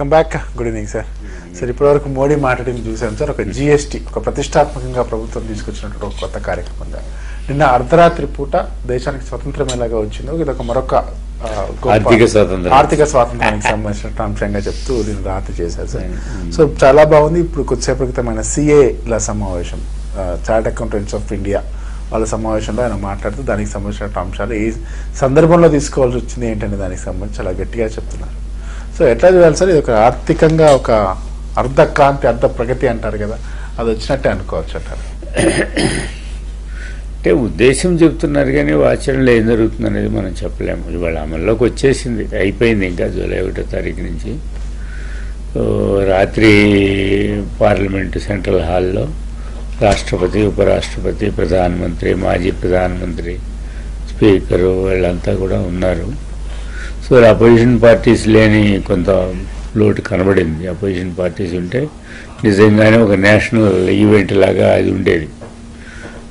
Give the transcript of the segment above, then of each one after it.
Welcome back good evening sir sir इप्पटिवरकु Modi marketing चूसाम sir ఒక जीएसटी ఒక ప్రతిష్టాత్మకంగా ప్రభుత్వం తీసుకొచ్చినటువంటి ఒక కొత్త కార్యక్రమంగా నిన్న అర్ధరాత్రి పూట దేశానికి స్వతంత్రమేలాగా వచ్చిందో ఇది ఒక మరొక ఆర్థిక స్వాతంత్రానికి సంబంధించిన అంశంగా చెప్తూ దీని రాత చేశారు సార్ సో చాలా బాగుంది ఇప్పుడు కొద్దిసేపటికితమైన సిఏ ల సమావేశం చార్టర్డ్ అకౌంటెంట్స్ ఆఫ్ ఇండియా వాళ్ళ సమావేశంలో ఆయన మాట్లాడుతూ దానికి సంబంధించిన అంశాలు ఈ సందర్భంలో తీసుకోవాల్సి వచ్చింది ఏంటనే దానికి సంబంధించి చాలా గట్టిగా చెప్తున్నారు సో ఎట్లా చేయాలి సార్ ఇది ఒక ఆర్థికంగా ఒక అర్ధ క్రాంతి అర్ధ ప్రగతి అంటారు కదా అది వచ్చినట్టే అనుకోవచ్చు అంటారు అంటే ఉద్దేశం చెప్తున్నారు కానీ ఆచరణలో ఏం జరుగుతుంది అనేది మనం చెప్పలేము ఇవాళ అమల్లోకి వచ్చేసింది అయిపోయింది ఇంకా జూలై 1వ తారీఖు నుంచి రాత్రి పార్లమెంటు సెంట్రల్ హాల్లో రాష్ట్రపతి ఉపరాష్ట్రపతి ప్రధానమంత్రి మాజీ ప్రధానమంత్రి స్పీకరు వాళ్ళంతా కూడా ఉన్నారు సో అపోజిషన్ పార్టీస్ లేని కొంత లోటు కనబడింది అపోజిషన్ పార్టీస్ ఉంటే నిజంగానే ఒక నేషనల్ ఈవెంట్ లాగా అది ఉండేది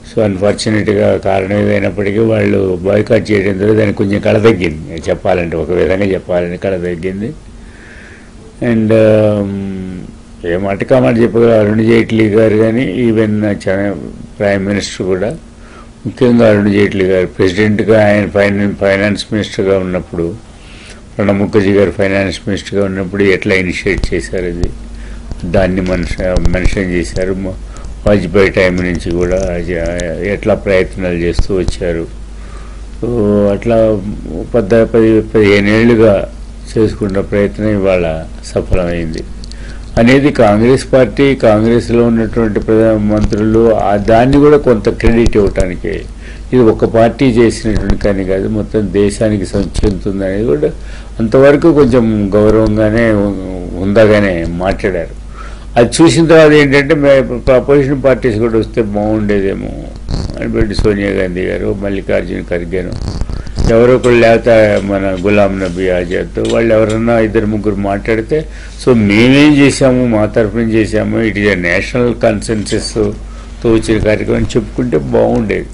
సో అన్ఫార్చునేట్గా కారణం ఏదైనప్పటికీ వాళ్ళు బాయ్కాట్ చేయడం ద్వారా దానికి కొంచెం కళ తగ్గింది చెప్పాలంటే ఒక విధంగా చెప్పాలంటే కళ తగ్గింది అండ్ ఏ మాటకి ఆ మాట చెప్పగల అరుణ్ జైట్లీ గారు కానీ ఈవెన్ ప్రైమ్ మినిస్టర్ కూడా ముఖ్యంగా అరుణ్ జైట్లీ గారు ప్రెసిడెంట్గా ఆయన ఫైనాన్స్ మినిస్టర్గా ఉన్నప్పుడు ప్రణబ్ ముఖర్జీ గారు ఫైనాన్స్ మినిస్టర్గా ఉన్నప్పుడు ఎట్లా ఇనిషియేట్ చేశారు అది దాన్ని మెన్షన్ చేశారు వాజ్పేయి టైం నుంచి కూడా ఎట్లా ప్రయత్నాలు చేస్తూ వచ్చారు అట్లా 10-15 ఏళ్లుగా చేసుకున్న ప్రయత్నం ఇవాళ సఫలమైంది అనేది కాంగ్రెస్ పార్టీ కాంగ్రెస్లో ఉన్నటువంటి ప్రధానమంత్రులు దాన్ని కూడా కొంత క్రెడిట్ ఇవ్వటానికి ఇది ఒక పార్టీ చేసినటువంటి కానీ కాదు మొత్తం దేశానికి సంచెందుతుంది అనేది కూడా అంతవరకు కొంచెం గౌరవంగానే ఉందగానే మాట్లాడారు అది చూసిన తర్వాత ఏంటంటే అపోజిషన్ పార్టీస్ కూడా వస్తే బాగుండేదేమో అని సోనియా గాంధీ గారు మల్లికార్జున ఖర్గేను ఎవరో ఒకళ్ళు లేకపోతే మన గులాం నబీ ఆజాద్ వాళ్ళు ఎవరన్నా ఇద్దరు ముగ్గురు మాట్లాడితే సో మేమేం చేసాము మా తరఫున చేసాము ఇట్ ఈజ్ నేషనల్ కన్సెన్సెస్తో వచ్చిన కార్యక్రమం చెప్పుకుంటే బాగుండేది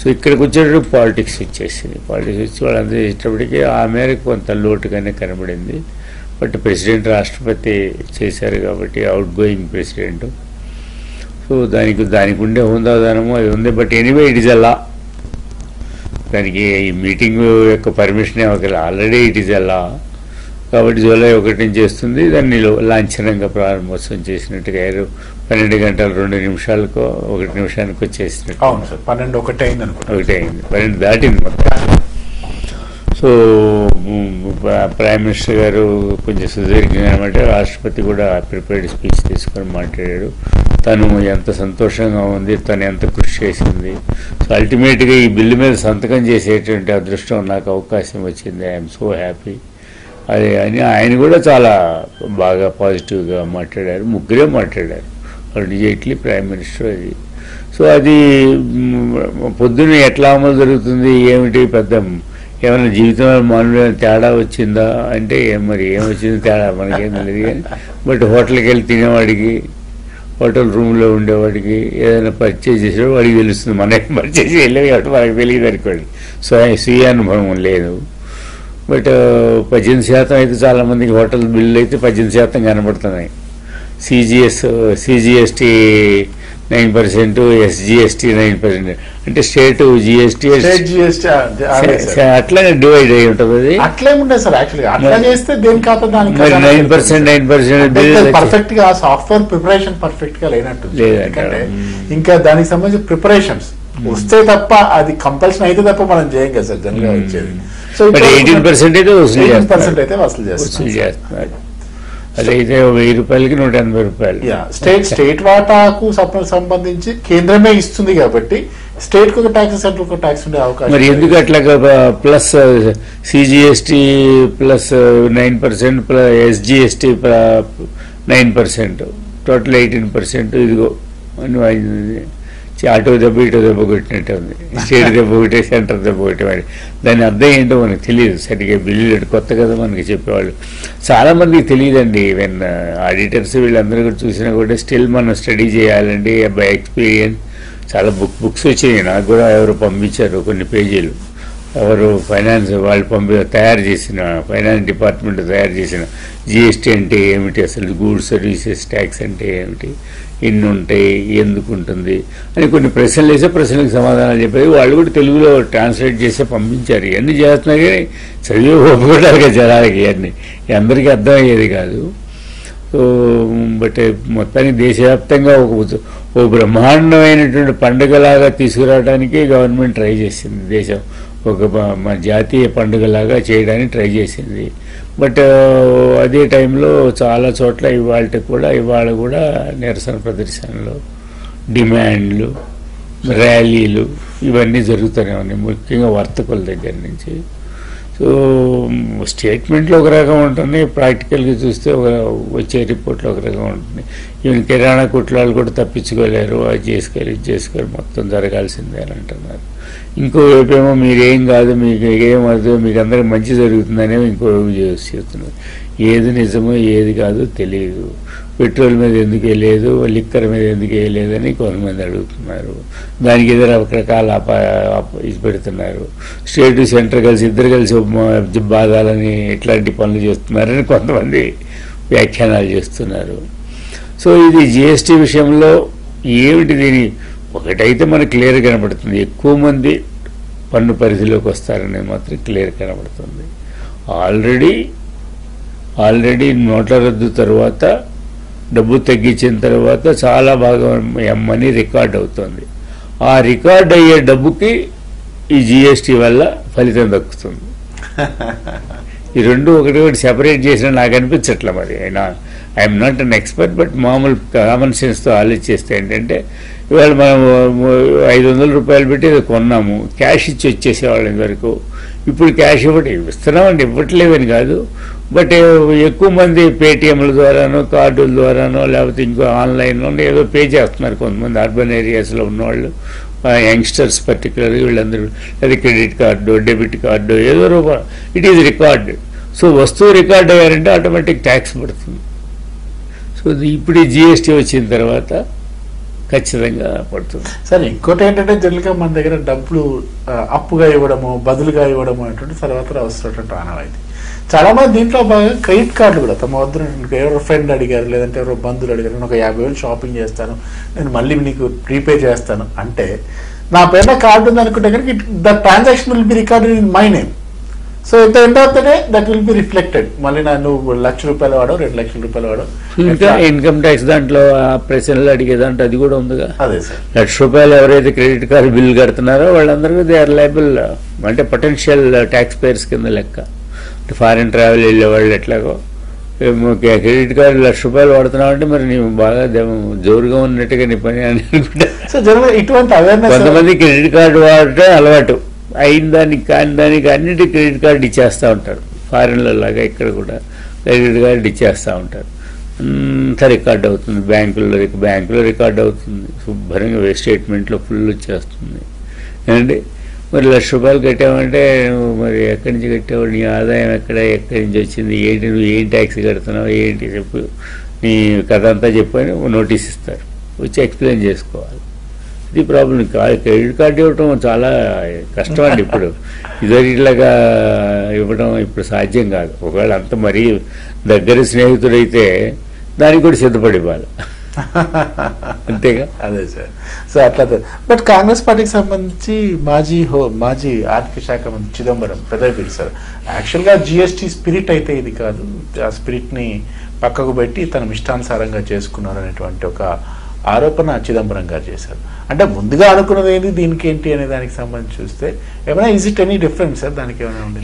సో ఇక్కడికి వచ్చేటప్పుడు పాలిటిక్స్ వచ్చేసింది పాలిటిక్స్ వచ్చి వాళ్ళందరూ చేసేటప్పటికీ ఆ మేరకు కొంత లోటుగానే కనబడింది బట్ ప్రెసిడెంట్ రాష్ట్రపతి చేశారు కాబట్టి అవుట్ గోయింగ్ ప్రెసిడెంట్ సో దానికి ఉండే హోదాదనము అది ఉంది but anyway it is a law దానికి ఈ మీటింగ్ యొక్క పర్మిషన్ ఇవ్వగల ఆల్రెడీ ఇట్ ఈజ్ అలా కాబట్టి జూలై 1 నుంచి చేస్తుంది దాన్ని లాంఛనంగా ప్రారంభోత్సవం చేసినట్టుగా 12 గంటల 2 నిమిషాలకు 1 నిమిషానికి వచ్చేసినట్టు అవును సార్ 12 ఒకటే అయింది 12 దాటింది మొత్తం సో ప్రైమ్ మినిస్టర్ గారు కొంచెం సుదీర్ఘంగా అనమాట రాష్ట్రపతి కూడా ప్రిపేర్డ్ స్పీచ్ తీసుకొని మాట్లాడాడు తను ఎంత సంతోషంగా ఉంది తను ఎంత కృషి చేసింది సో అల్టిమేట్గా ఈ బిల్లు మీద సంతకం చేసేటువంటి అదృష్టం నాకు అవకాశం వచ్చింది ఐఎమ్ సో హ్యాపీ అదే అని ఆయన కూడా చాలా బాగా పాజిటివ్గా మాట్లాడారు ముగ్గురే మాట్లాడారు అరుణ్ జైట్లీ ప్రైమ్ మినిస్టర్ అది సో అది పొద్దున్న ఎట్లా అమలు జరుగుతుంది ఏమిటి పెద్ద ఏమైనా జీవితంలో మామూలుగా తేడా వచ్చిందా అంటే మరి ఏమొచ్చింది తేడా మనకేం తెలియదు కానీ బట్ హోటల్కి వెళ్ళి తినేవాడికి హోటల్ రూమ్లో ఉండేవాడికి ఏదైనా పర్చేజ్ చేసేవాడు వాడికి తెలుస్తుంది మనకి పర్చేజ్ వెళ్ళేవి కాబట్టి మనకు తెలియదు అనుకోండి సో స్వీయ అనుభవం లేదు బట్ 18% అయితే చాలామందికి హోటల్ బిల్లు అయితే 18% కనబడుతున్నాయి సిజిఎస్టీ 9%, SGST 9%. అంటే స్టేట్ జిఎస్టీ అట్లానే డివైడ్ అయ్యి ఉంటుంది అది అట్లే ఉంటాయి సార్ యాక్చువల్గా అట్లా చేస్తే దేని ఖాతా దానికి 9% పర్ఫెక్ట్ గా సాఫ్ట్వేర్ ప్రిపరేషన్ పర్ఫెక్ట్ గా లేనట్టు లేదంటే ఇంకా దానికి సంబంధించి ప్రిపరేషన్స్ వస్తే తప్ప అది కంపల్సరీ అయితే తప్ప మనం చేయం కదా సార్ జనరల్గా వచ్చేది సో 18% అయితే వసూలు చేస్తారు అదైతే 1000 రూపాయలకి 180 రూపాయలు స్టేట్ వాటాకు సంబంధించి కేంద్రమే ఇస్తుంది కాబట్టి స్టేట్ కు ట్యాక్స్ సెంట్రల్ కు ట్యాక్స్ ఉండే అవకాశం మరి ఎందుకు అట్లా plus CGST plus 9% plus SGST 9% total 18% ఇదిగో అని అటో దెబ్బ ఇటో దెబ్బ కొట్టినట్టు ఉంది స్టేట్ దెబ్బ కొట్టే సెంటర్ దెబ్బ కొట్టేవాడి దాని అర్థం ఏంటో మనకు తెలియదు సరిగ్గా బిల్లు కొత్త కదా మనకి చెప్పేవాళ్ళు చాలామందికి తెలియదండి ఈవెన్ ఆడిటర్స్ వీళ్ళందరూ కూడా చూసినా కూడా స్టిల్ మనం స్టడీ చేయాలండి బై ఎక్స్పీరియన్స్ చాలా బుక్స్ వచ్చాయి నాకు కూడా ఎవరు పంపించారు కొన్ని పేజీలు फाइनेंस वाल पंपे तैयार फाइनेंस डिपार्टमेंट तैयार जीएसटी अंटे एमिटी असल गुड्स सर्विसेस टैक्स अंटे एमिटी इन उंटाई एंदुकुंटुंदी अनि कोई प्रश्नलु वेसे प्रश्नलकु समाधानालु चेप्पारु वाळ्ळु कूडा तेलुगुलो ट्रांस्लेट चेसि पंपिंचारु इवन्नी चेस्तुन्नारु गानी चदिवे ओपकटालुगा जरालकु इवन्नी अंदरिकी अर्थं अय्येदी कादु। సో బట్ మొత్తానికి దేశవ్యాప్తంగా ఓ బ్రహ్మాండమైనటువంటి పండుగలాగా తీసుకురావడానికి గవర్నమెంట్ ట్రై చేసింది, దేశం ఒక మన జాతీయ పండుగలాగా చేయడానికి ట్రై చేసింది. బట్ అదే టైంలో చాలా చోట్ల ఇవాళ కూడా నిరసన ప్రదర్శనలు, డిమాండ్లు, ర్యాలీలు ఇవన్నీ జరుగుతూనే ఉన్నాయి, ముఖ్యంగా వర్తకుల దగ్గర నుంచి. సో స్టేట్మెంట్లో ఒక రకం ఉంటుంది, ప్రాక్టికల్గా చూస్తే వచ్చే రిపోర్ట్లో ఒక రకం ఉంటుంది. ఈవెన్ కిరాణా కుట్లాలు కూడా తప్పించుకోలేరు, అది చేసుకోరు ఇది చేసుకోరు, మొత్తం జరగాల్సిందే అని అంటున్నారు. ఇంకోవైపు ఏమో మీరేం కాదు, మీకు ఏమవుతుందో, మీకు అందరికి మంచి జరుగుతుందనేమో ఇంకోవైపు చేస్తున్నారు. ఏది నిజమో ఏది కాదు తెలియదు. పెట్రోల్ మీద ఎందుకు వేయలేదు, లిక్కర్ మీద ఎందుకు వేయలేదని కొంతమంది అడుగుతున్నారు. దానికి ఎదురు రకరకాల ఇది పెడుతున్నారు. స్టేట్ సెంటర్ కలిసి ఇద్దరు కలిసి బాధాలని ఇట్లాంటి పనులు చేస్తున్నారని కొంతమంది వ్యాఖ్యానాలు చేస్తున్నారు. సో ఇది జిఎస్టీ విషయంలో ఏమిటి, దీని ఒకటైతే మనకు క్లియర్ కనబడుతుంది, ఎక్కువ మంది పన్ను పరిధిలోకి వస్తారనేది మాత్రం క్లియర్ కనబడుతుంది. ఆల్రెడీ నోట్ల రద్దు తర్వాత, డబ్బు తగ్గించిన తర్వాత చాలా భాగం మనీ రికార్డ్ అవుతుంది. ఆ రికార్డ్ అయ్యే డబ్బుకి ఈ జిఎస్టీ వల్ల ఫలితం దక్కుతుంది. ఈ రెండు ఒకటి సెపరేట్ చేసినా నాకు అనిపించట్లే. మరి I'm not an expert, but మామూలు కామన్ సెన్స్తో ఆలోచిస్తే ఏంటంటే, ఇవాళ మనం 500 రూపాయలు పెట్టి కొన్నాము, క్యాష్ ఇచ్చి వచ్చేసేవాళ్ళ వరకు. ఇప్పుడు క్యాష్ ఇస్తున్నామంటే ఇవ్వట్లేదని కాదు, బట్ ఎక్కువ మంది పేటిఎంల ద్వారానో కార్డుల ద్వారానో లేకపోతే ఇంకో ఆన్లైన్లో ఏదో పే చేస్తున్నారు. కొంతమంది అర్బన్ ఏరియాస్లో ఉన్నవాళ్ళు, యంగ్స్టర్స్ పర్టికులర్గా వీళ్ళందరూ అది క్రెడిట్ కార్డు డెబిట్ కార్డు ఏదో రూపా ఇట్ ఈజ్ రికార్డ్. సో వస్తువు రికార్డ్ అయ్యారంటే ఆటోమేటిక్ ట్యాక్స్ పడుతుంది. సో ఇప్పుడు ఈ జిఎస్టీ వచ్చిన తర్వాత ఖచ్చితంగా పడుతుంది. సరే, ఇంకోటి ఏంటంటే జనరల్గా మన దగ్గర డబ్బులు అప్పుగా ఇవ్వడము బదులుగా ఇవ్వడము అనేటువంటి తర్వాత అవసరమైనటువంటి ఆనవాయితీ. చాలామంది దీంట్లో బాగా క్రెడిట్ కార్డులు కూడా తమ వద్ద ఎవరో ఫ్రెండ్ అడిగారు లేదంటే ఎవరో బంధువులు అడిగారు, నేను 50,000 షాపింగ్ చేస్తాను, నేను మళ్ళీ నీకు ప్రీపే చేస్తాను అంటే నా పేరున కార్డు ఉంది అనుకుంటే కనుక the transaction will be recorded in my name. So at the end of the day that will be reflected. మళ్ళీ నువ్వు 1,00,000 రూపాయలు వాడవు, 2,00,000 రూపాయలు వాడవు. ఇంకా ఇన్కమ్ ట్యాక్స్ దాంట్లో ప్రశ్నలు అడిగేదంటే అది కూడా ఉందిగా. అదే సార్, 1,00,000 రూపాయలు ఎవరైతే క్రెడిట్ కార్డు బిల్లు కడుతున్నారో వాళ్ళందరికీ దే ఆర్ లైబుల్, అంటే పొటెన్షియల్ ట్యాక్స్ పేయర్స్ కింద లెక్క. ఫారిన్ ట్రావెల్ వెళ్ళేవాళ్ళు ఎట్లాగో క్రెడిట్ కార్డు 1,00,000 రూపాయలు వాడుతున్నావు అంటే మరి నీవు బాగా జోరుగా ఉన్నట్టుగా నీ పని అని అనుకుంటా. కొంతమంది క్రెడిట్ కార్డు వాడటం అలవాటు అయిన దానికి కాని దానికి అన్నిటి క్రెడిట్ కార్డు ఇచ్చేస్తూ ఉంటారు. ఫారిన్లో లాగా ఇక్కడ కూడా క్రెడిట్ కార్డు ఇచ్చేస్తూ ఉంటారు. అంతా రికార్డ్ అవుతుంది, బ్యాంకులో రికార్డ్ అవుతుంది, శుభ్రంగా స్టేట్మెంట్లో ఫుల్ వచ్చేస్తుంది. ఏంటంటే మరి 1,00,000 రూపాయలు కట్టామంటే మరి ఎక్కడి నుంచి కట్టావు, నీ ఆదాయం ఎక్కడి నుంచి వచ్చింది, ఏంటి నువ్వు ఏం ట్యాక్స్ కడుతున్నావు ఏంటి చెప్పు, నీ కథ అంతా చెప్పు అని నోటీస్ ఇస్తారు, వచ్చి ఎక్స్ప్లెయిన్ చేసుకోవాలి. ఇది ప్రాబ్లం. క్రెడిట్ కార్డు ఇవ్వటం చాలా కష్టం అండి. ఇప్పుడు ఇదిలాగా ఇవ్వడం ఇప్పుడు సాధ్యం కాదు. ఒకవేళ అంత మరీ దగ్గర స్నేహితుడైతే దానికి కూడా సిద్ధపడి ఇవ్వాలి, అంతేగా. అదే సార్. సో అట్లా బట్ కాంగ్రెస్ పార్టీకి సంబంధించి మాజీ ఆర్థిక శాఖ మంత్రి చిదంబరం పెద్దపీడి సార్, యాక్చువల్గా జిఎస్టీ స్పిరిట్ అయితే ఇది కాదు, ఆ స్పిరిట్ని పక్కకు పెట్టి తన ఇష్టానుసారంగా చేసుకున్నారు అనేటువంటి ఒక ఆరోపణ చిదంబరం గారు చేశారు. అంటే ముందుగా అనుకున్నది ఏంటి, దీనికి ఏంటి అనే దానికి సంబంధించి చూస్తే ఏమైనా is it any difference sir, దానికి ఏమైనా ఉంది?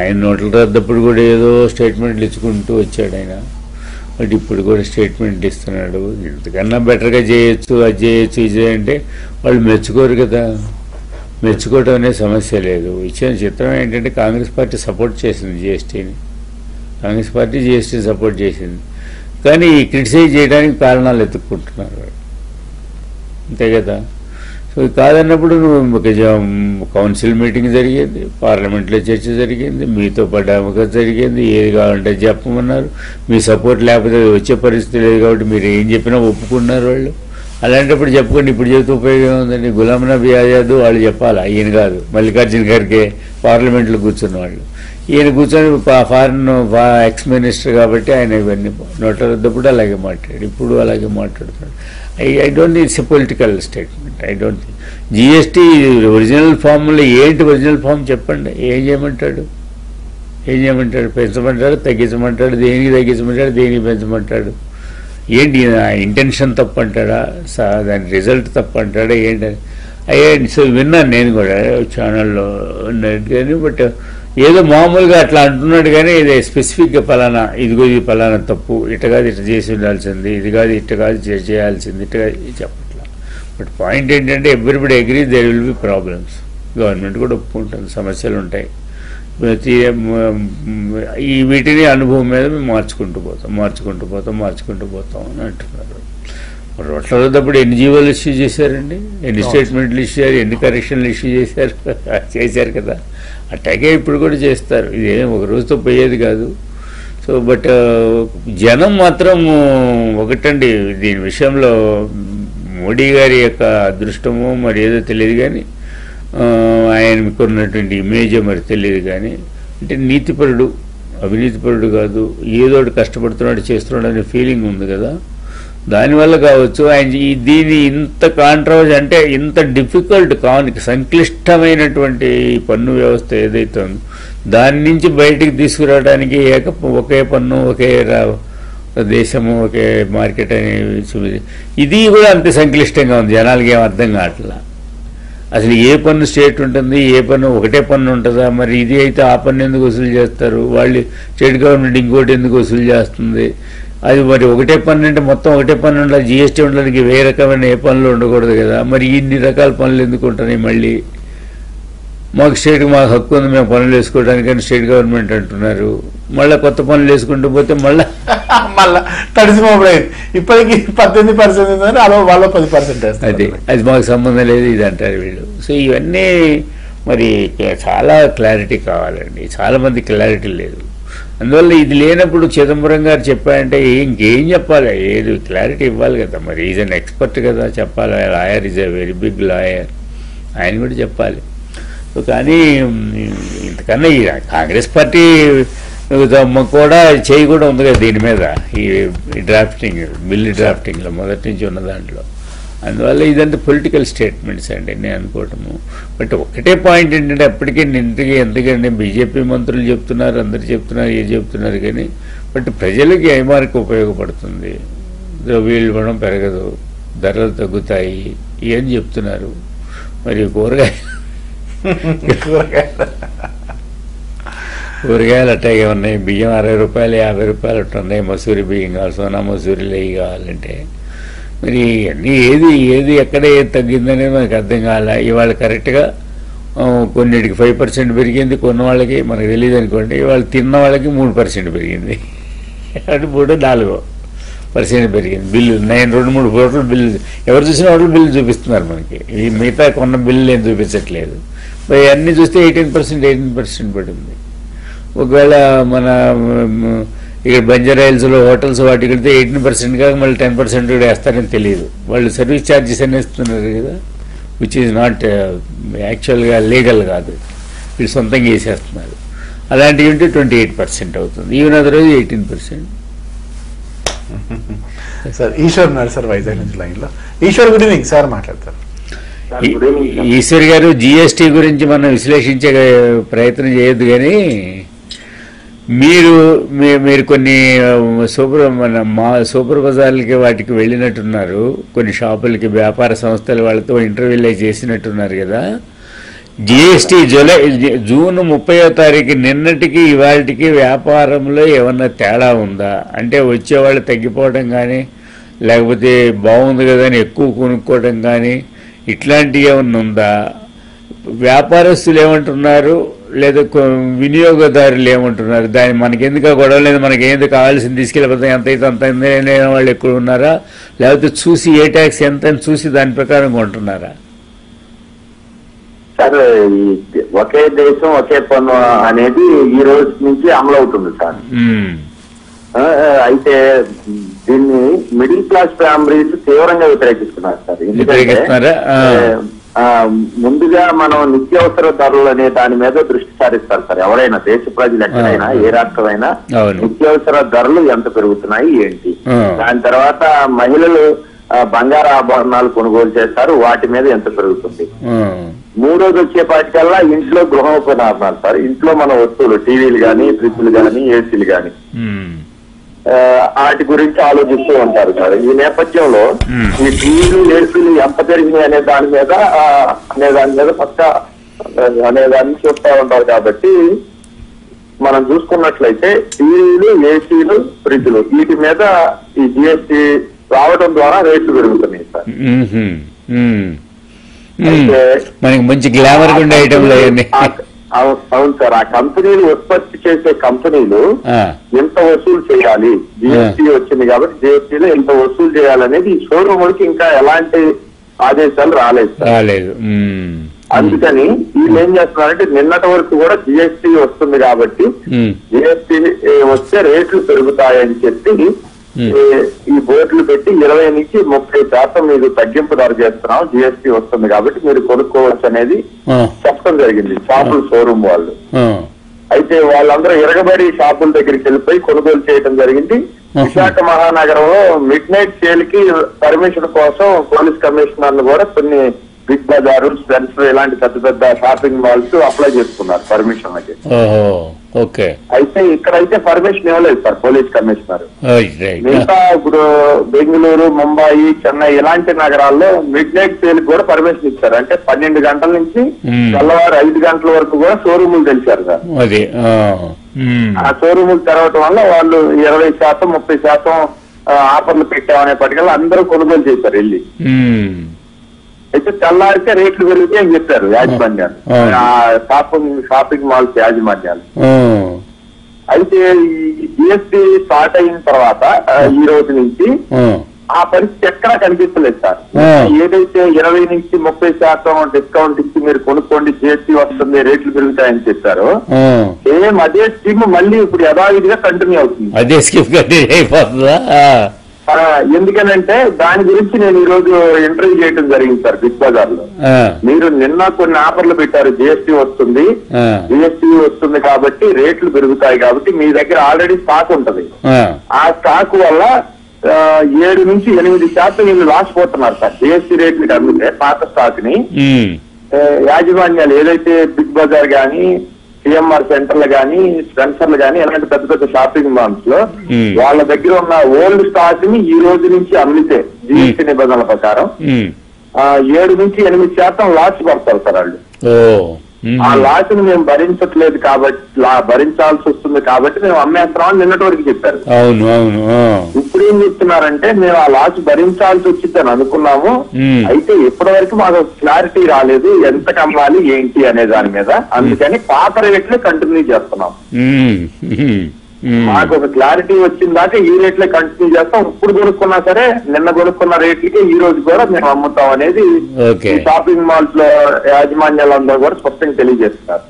ఆయన నోట్లు రద్దప్పుడు కూడా ఏదో స్టేట్మెంట్లు ఇచ్చుకుంటూ వచ్చాడు ఆయన, బట్ ఇప్పుడు కూడా స్టేట్మెంట్ ఇస్తున్నాడు. ఇంతకన్నా బెటర్గా చేయొచ్చు, అది చేయొచ్చు, ఇది చేయంటే వాళ్ళు మెచ్చుకోరు కదా. మెచ్చుకోవడం అనే సమస్య లేదు. ఇచ్చిన చిత్రం ఏంటంటే కాంగ్రెస్ పార్టీ సపోర్ట్ చేసింది జిఎస్టీని, కాంగ్రెస్ పార్టీ జిఎస్టీని సపోర్ట్ చేసింది, కానీ క్రిటిసైజ్ చేయడానికి కారణాలు ఎత్తుక్కుంటున్నారు, అంతే కదా. సో కాదన్నప్పుడు కౌన్సిల్ మీటింగ్ జరిగింది, పార్లమెంట్లో చర్చ జరిగింది, మీతో పడ్డాక జరిగింది, ఏది కావాలంటే చెప్పమన్నారు, మీ సపోర్ట్ లేకపోతే వచ్చే పరిస్థితి లేదు కాబట్టి మీరు ఏం చెప్పినా ఒప్పుకున్నారు వాళ్ళు. అలాంటప్పుడు చెప్పుకోండి ఇప్పుడు చెబితే ఉపయోగం ఉందండి. గులాం నబీ ఆజాద్ వాళ్ళు చెప్పాలి, ఈయన కాదు, మల్లికార్జున ఖర్గే పార్లమెంట్లో కూర్చున్న వాళ్ళు, ఈయన కూర్చొని ఫారిన్ ఎక్స్ మినిస్టర్ కాబట్టి ఆయన ఇవన్నీ నోట్ల వద్దప్పుడు అలాగే మాట్లాడు, ఇప్పుడు అలాగే మాట్లాడుతున్నాడు. I don't it's a political statement. I don't think GST original ఫామ్లో ఏంటి, ఒరిజినల్ ఫామ్ చెప్పండి. ఏం చేయమంటాడు? పెంచమంటాడు, తగ్గించమంటాడు, దేనికి తగ్గించమంటాడు, దేనికి పెంచమంటాడు, ఏంటి ఇంటెన్షన్ తప్పంటాడా, దాని రిజల్ట్ తప్పంటాడా, ఏంటని అయ్యాడు. సో విన్నాను నేను కూడా ఛానల్లో ఉన్నట్టు, కానీ బట్ ఏదో మామూలుగా అట్లా అంటున్నాడు, కానీ ఇది స్పెసిఫిక్గా పలానా ఇదిగో ఇది పలానా తప్పు, ఇటు కాదు ఇటు చేసి ఉండాల్సింది, ఇది కాదు ఇటు కాదు చేయాల్సింది, ఇటు కాదు చెప్పట్లా. బట్ పాయింట్ ఏంటంటే everybody agree there will be problems, government కూడా ఒప్పుకుంటుంది, సమస్యలు ఉంటాయి. ఈ వీటిని అనుభవం మీద మేము మార్చుకుంటూ పోతాం అని అంటున్నారు. రోడ్ల వద్దప్పుడు ఎన్ని జీవోలు ఇష్యూ చేశారండి, ఎన్ని స్టేట్మెంట్లు ఇష్యూ చేశారు, ఎన్ని కరెక్షన్లు ఇష్యూ చేశారు కదా. అట్టాగే ఇప్పుడు కూడా చేస్తారు, ఇదేం ఒక రోజుతో పోయేది కాదు. సో బట్ జనం మాత్రం ఒకటండి దీని విషయంలో, మోడీ గారి యొక్క అదృష్టమో మరి ఏదో తెలియదు, కానీ ఆయనకు ఉన్నటువంటి ఇమేజ్ మరి తెలియదు, కానీ అంటే నీతిపరుడు, అవినీతిపరుడు కాదు, ఏదోటి కష్టపడుతున్నాడు చేస్తున్నాడు అనే ఫీలింగ్ ఉంది కదా, దానివల్ల కావచ్చు ఆయన దీని ఇంత కాంట్రవర్సీ, అంటే ఇంత డిఫికల్ట్ సంక్లిష్టమైనటువంటి పన్ను వ్యవస్థ ఏదైతే ఉందో దాని నుంచి బయటికి తీసుకురావడానికి ఒకే పన్ను, ఒకే దేశము, ఒకే మార్కెట్ అనే ఇది కూడా అంత సంక్లిష్టంగా ఉంది. జనాలకి ఏం అర్థం కావట్లా, అసలు ఏ పన్ను స్టేట్ ఉంటుంది, ఏ పన్ను ఒకటే పన్ను ఉంటుందా, మరి ఇది అయితే ఆ పన్ను ఎందుకు వసూలు చేస్తారు, వాళ్ళు స్టేట్ గవర్నమెంట్ ఇంకోటి ఎందుకు వసూలు చేస్తుంది, అది మరి ఒకటే పన్ను అంటే మొత్తం ఒకటే పన్ను ఉండాలి, జిఎస్టీ ఉండడానికి వేరే రకమైన ఏ పనులు ఉండకూడదు కదా, మరి ఇన్ని రకాల పనులు ఎందుకు ఉంటున్నాయి, మళ్ళీ మాకు స్టేట్కి మాకు హక్కు ఉంది మేము పనులు వేసుకోవడానికని స్టేట్ గవర్నమెంట్ అంటున్నారు, మళ్ళీ కొత్త పనులు వేసుకుంటూ పోతే మళ్ళీ తడిసిపోయింది. ఇప్పటికీ 18% ఉందని అలా వాళ్ళ 10% అది అది మాకు సంబంధం లేదు ఇది అంటారు వీళ్ళు. సో ఇవన్నీ మరి చాలా క్లారిటీ కావాలండి, చాలామంది క్లారిటీ లేదు. అందువల్ల ఇది లేనప్పుడు చిదంబరం గారు చెప్పారంటే ఇంకేం చెప్పాలి, ఏది క్లారిటీ ఇవ్వాలి కదా, మరి ఈజ్ అన్ ఎక్స్పర్ట్ కదా చెప్పాలి, lawyer is a very big lawyer, ఆయన కూడా చెప్పాలి. కానీ ఇంతకన్నా ఈ కాంగ్రెస్ పార్టీ కూడా చేయి కూడా ఉంది కదా దీని మీద, ఈ డ్రాఫ్టింగ్ బిల్లు డ్రాఫ్టింగ్లో మొదటి నుంచి ఉన్న దాంట్లో. అందువల్ల ఇదంతా పొలిటికల్ స్టేట్మెంట్స్ అండి నేను అనుకోవటము. బట్ ఒకటే పాయింట్ ఏంటంటే అప్పటికే నింతగా ఎందుకంటే బీజేపీ మంత్రులు చెప్తున్నారు, అందరు చెప్తున్నారు, ఏం చెప్తున్నారు, కానీ బట్ ప్రజలకి ఏ మార్కు ఉపయోగపడుతుంది, వీళ్ళు ఇవ్వడం పెరగదు, ధరలు తగ్గుతాయి ఏం చెప్తున్నారు, మరి కూరగాయలు అట్టాగే ఉన్నాయి, బియ్యం 60 రూపాయలు 50 రూపాయలు అట్టు ఉన్నాయి, మసూరి బియ్యం కావాలి, సోనా మసూరిలో ఇవి కావాలంటే మరి అన్నీ ఏది ఎక్కడ ఏది తగ్గిందనేది మనకు అర్థం కావాలి. ఇవాళ కరెక్ట్గా కొన్నిటికి 5% పెరిగింది, కొన్న వాళ్ళకి మనకు తెలియదు అనుకోండి, ఇవాళ తిన్న వాళ్ళకి 3% పెరిగింది, అంటే 4% పెరిగింది బిల్లు, 2-3 కోట్లు బిల్లు, ఎవరు చూసిన వాళ్ళు బిల్లు చూపిస్తున్నారు మనకి, ఈ మిగతా కొన్న బిల్లు నేను చూపించట్లేదు. మరి అన్నీ చూస్తే 18% పడింది. ఒకవేళ మన ఇక్కడ బంజారా హిల్స్లో హోటల్స్ వాటికి వెళ్తే 18% కాక మళ్ళీ 10% కూడా వేస్తారని తెలియదు, వాళ్ళు సర్వీస్ ఛార్జెస్ అని ఇస్తున్నారు కదా, విచ్ ఈజ్ నాట్ యాక్చువల్గా లీగల్ కాదు, వీళ్ళు సొంతంగా వేసేస్తున్నారు. అలాంటివి ఉంటే 28% అవుతుంది, ఈవెన్ అది రోజు 18%. సార్ ఈశ్వర్ ఉన్నారు సార్ వైజాగ్ నుంచి లైన్లో. ఈశ్వర్ గురించి ఇంకసారి మాట్లాడతారు. ఈశ్వర్ గారు, జిఎస్టీ గురించి మనం విశ్లేషించే ప్రయత్నం చేయొద్దు, కానీ మీరు కొన్ని సూపర్ బజార్లకి వాటికి వెళ్ళినట్టున్నారు, కొన్ని షాపులకి వ్యాపార సంస్థల వాళ్ళతో ఇంటర్వ్యూలు చేసినట్టున్నారు కదా. జిఎస్టీ జూన్ 30వ తారీఖు నిన్నటికి ఇవాళకి వ్యాపారంలో ఏమన్నా తేడా ఉందా అంటే, వచ్చేవాళ్ళు తగ్గిపోవడం కానీ, లేకపోతే బాగుంది కదా అని ఎక్కువ కొనుక్కోవడం కానీ ఇట్లాంటివి ఏమన్నా ఉందా, వ్యాపారస్తులు ఏమంటున్నారు లేదా వినియోగదారులు ఏమంటున్నారు, దాన్ని మనకెందుకు గొడవ లేదు, మనకి ఏంది కావాల్సింది తీసుకెళ్ళిపోతే ఎంతైతే అంత వాళ్ళు ఎక్కువ ఉన్నారా, లేకపోతే చూసి ఏ ట్యాక్స్ ఎంత చూసి దాని ప్రకారం కొంటున్నారా? సార్ ఒకే దేశం ఒకే పన్ను అనేది ఈ రోజు నుంచి అమలవుతుంది సార్. అయితే దీన్ని మిడిల్ క్లాస్ ఫ్యామిలీలు తీవ్రంగా వ్యతిరేకిస్తున్నారు సార్. ఎందుకంటే ముందుగా మనం నిత్యావసర ధరలు అనే దాని మీద దృష్టి సారిస్తారు సార్. ఎవరైనా దేశ ప్రజలు ఎక్కడైనా ఏ రాష్ట్రమైనా నిత్యావసర ధరలు ఎంత పెరుగుతున్నాయి ఏంటి, దాని తర్వాత మహిళలు బంగారు ఆభరణాలు కొనుగోలు చేస్తారు, వాటి మీద ఎంత పెరుగుతుంది. మూడోది వచ్చేపాటికల్లా ఇంట్లో గృహోపకరణాలు సార్, ఇంట్లో మన వస్తువులు టీవీలు కానీ ఫ్రిడ్జ్లు కానీ ఏసీలు కానీ వాటి గురించి ఆలోచిస్తూ ఉంటారు సార్. ఈ నేపథ్యంలో ఈ టీవీలు ఏసీలు ఎంత పెరిగినాయి అనే దాని మీద పక్క అనేదాన్ని చూస్తూ ఉంటారు. కాబట్టి మనం చూసుకున్నట్లయితే టీవీలు ఏసీలు ఫ్రిడ్జ్లు వీటి మీద ఈ జిఎస్టీ రావడం ద్వారా రేట్లు పెరుగుతున్నాయి సార్. మనకి మంచి గ్లామర్ ఉండే ఐటమ్లు అవన్నీ. అవును సార్, ఆ కంపెనీలు ఉత్పత్తి చేసే కంపెనీలు ఎంత వసూలు చేయాలి, జిఎస్టీ వచ్చింది కాబట్టి జిఎస్టీలో ఎంత వసూలు చేయాలనేది ఈ షోరూమ్ కి ఇంకా ఎలాంటి ఆదేశాలు రాలేదు. అందుకని వీళ్ళు ఏం చేస్తున్నారంటే నిన్నటి వరకు కూడా జిఎస్టీ వస్తుంది కాబట్టి జిఎస్టీ వస్తే రేట్లు పెరుగుతాయని చెప్పి ఈ బోర్డులు పెట్టి 20 నుంచి 30% మీరు తగ్గింపు ధర చేస్తున్నాం, జిఎస్టీ వస్తుంది కాబట్టి మీరు కొనుక్కోవచ్చు అనేది చెప్పడం జరిగింది షాపుల షోరూమ్ వాళ్ళు. అయితే వాళ్ళందరూ ఇరగబడి షాపుల దగ్గరికి వెళ్ళిపోయి కొనుగోలు చేయడం జరిగింది. విశాఖ మహానగరంలో మిడ్ నైట్ సేల్ కి పర్మిషన్ కోసం పోలీస్ కమిషనర్లు కూడా కొన్ని బిగ్ బజారు, స్పెన్స్ ఇలాంటి పెద్ద పెద్ద షాపింగ్ మాల్స్ అప్లై చేసుకున్నారు పర్మిషన్లకి. అయితే ఇక్కడైతే పర్మిషన్ ఇవ్వలేదు సార్ పోలీస్ కమిషనర్. మిగతా ఇప్పుడు బెంగళూరు, ముంబాయి, చెన్నై ఇలాంటి నగరాల్లో మిడ్ నైట్ సేల్ కూడా పర్మిషన్ ఇచ్చారు. అంటే 12 గంటల నుంచి తెల్లవారు 5 గంటల వరకు కూడా షోరూములు తెలిసారు సార్. ఆ షోరూములు తెరవటం వల్ల వాళ్ళు 20%, 30% ఆఫర్లు పెట్టామనేప్పటికల్లా అందరూ కొనుగోలు చేశారు వెళ్ళి. అయితే తెల్లారితే రేట్లు పెరుగుతాయి అని చెప్పారు యాజమాన్యాలు, షాపింగ్ మాల్స్ యాజమాన్యాలు. అయితే ఈ జిఎస్టీ స్టార్ట్ అయిన తర్వాత ఈ రోజు నుంచి ఆ పరిస్థితి ఎక్కడా కనిపిస్తలేదు సార్. ఏదైతే 20 నుంచి 30% డిస్కౌంట్ ఇచ్చి మీరు కొనుక్కోండి, జిఎస్టీ వస్తుంది, రేట్లు పెరుగుతాయని చెప్పారో సేమ్ అదే స్కీమ్ మళ్ళీ ఇప్పుడు యథావిధిగా కంటిన్యూ అవుతుంది. అదే స్కీమ్ కంటిన్యూ అయిపోతుందా? ఎందుకనంటే దాని గురించి నేను ఈ రోజు ఇంటర్వ్యూ చేయడం జరిగింది సార్ బిగ్ బజార్ లో. మీరు నిన్న కొన్ని ఆఫర్లు పెట్టారు, జిఎస్టీ వస్తుంది కాబట్టి రేట్లు పెరుగుతాయి కాబట్టి మీ దగ్గర ఆల్రెడీ స్టాక్ ఉంటది. ఆ స్టాక్ వల్ల 7 నుంచి 8% వీళ్ళు లాస్ పోతున్నారు సార్. జిఎస్టీ రేట్లు అమ్మితే పాత స్టాక్ ని యాజమాన్యాలు ఏదైతే బిగ్ బజార్ గానీ, సిఎంఆర్ సెంటర్లు గానీ, స్పెన్సర్లు గానీ ఇలాంటి పెద్ద పెద్ద షాపింగ్ మాల్స్ లో వాళ్ళ దగ్గర ఉన్న ఓల్డ్ స్టాక్ ని ఈ రోజు నుంచి అమ్మితే జిఎస్టీ నిబంధనల ప్రకారం 7 నుంచి 8% లాస్ పడతారు సార్ వాళ్ళు. ఆ లాస్ ని మేము భరించట్లేదు కాబట్టి, భరించాల్సి వస్తుంది కాబట్టి మేము అమ్మేస్తామని నిన్నటి వరకు చెప్పారు. ఇప్పుడు ఏం చెప్తున్నారంటే మేము ఆ లాస్ భరించాల్సి వచ్చిందని అనుకున్నాము, అయితే ఇప్పటి వరకు మాకు క్లారిటీ రాలేదు ఎంత కమ్మాలి ఏంటి అనే దాని మీద, అందుకని పాత రేట్లే కంటిన్యూ చేస్తున్నాం. మాకు ఒక క్లారిటీ వచ్చిన దాకా ఈ రేట్లే కంటిన్యూ చేస్తాం. ఇప్పుడు కొనుక్కున్నా సరే నిన్న కొనుక్కున్న రేట్లకే ఈ రోజు కూడా మేము అమ్ముతాం అనేది షాపింగ్ మాల్స్ లో యాజమాన్యాలందరూ కూడా స్పష్టంగా తెలియజేస్తున్నారు.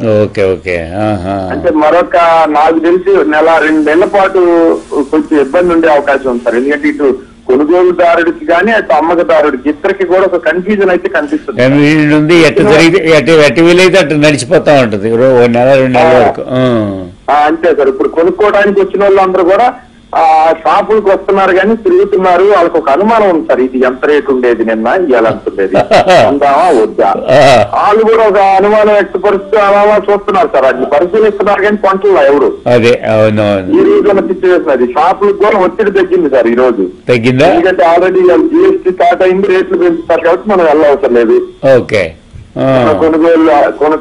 అంటే మరొక నాకు తెలిసి 1-2 నెలల పాటు కొంచెం ఇబ్బంది ఉండే అవకాశం ఉంది సార్. ఎందుకంటే ఇటు కొనుగోలుదారుడికి కానీ అటు అమ్మకదారుడికి ఇద్దరికి కూడా ఒక కన్ఫ్యూజన్ అయితే కనిపిస్తుంది. ఎటు వీలైతే అటు నడిచిపోతా ఉంటది 1-2 నెలల వరకు. అంతే సార్, ఇప్పుడు కొనుక్కోవడానికి వచ్చిన వాళ్ళందరూ కూడా ఆ షాపులకు వస్తున్నారు కానీ తిరుగుతున్నారు. వాళ్ళకి ఒక అనుమానం ఉంది సార్, ఇది ఎంత రేటు ఉండేది నిన్న, ఇలా ఉండేది, అందామా వద్దా, వాళ్ళు కూడా ఒక అనుమానం వ్యక్తపరుస్తూ అలా చూస్తున్నారు సార్. అది పరిశీలిస్తున్నారు కానీ కొంటల్లో ఎవరు. ఈ రోజు సిచ్యువేషన్ అది షాపులకు కూడా ఒత్తిడి తగ్గింది సార్ ఈ రోజు. ఎందుకంటే ఆల్రెడీ జిఎస్టీ స్టార్ట్ అయింది, రేట్లు పెంచుతారు కాబట్టి మనం వెళ్ళవసరం లేదు, కొనుగోలు